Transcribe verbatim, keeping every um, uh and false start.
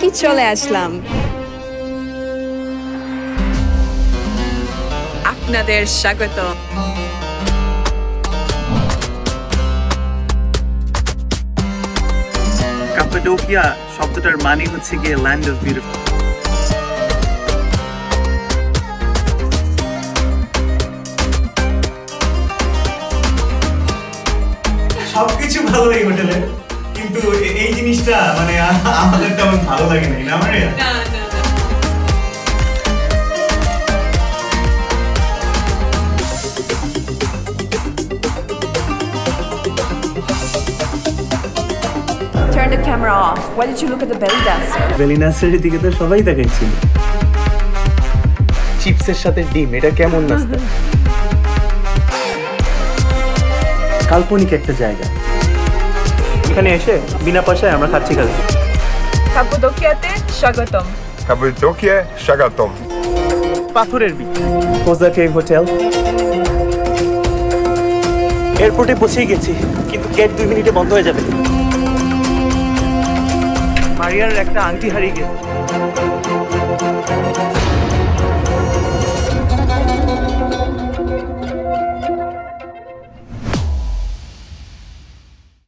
কি চলে আসলাম আপনাদের স্বাগত কাপাডোকিয়া শব্দটার মানে হচ্ছে কি ল্যান্ড অফ বিউটিফুল সবকিছু ভালো এই হোটেলে কিন্তু এই জিনিসটা মানে আমাদের তেমন ভালো লাগে না না মানে Turn the camera off. Why did you look at the belly dancer? Belly dancer এর দিকে তো সবাই তাকাইছিল চিপসের সাথে ডিম এটা কেমন নাস্তা কাল্পনিক একটা জায়গা এখানে এসে বিনা পয়সায় আমরা খাচ্ছি খালি কাপাডোকিয়াতে স্বাগতম কাপাডোকিয়া স্বাগতম পাথরের বিচ কোজাকে হোটেল এয়ারপোর্টে পৌঁছে গেছি কিন্তু গেট দুই মিনিটে বন্ধ হয়ে যাবে মারিয়ার একটা আংটি হারিয়ে গেছে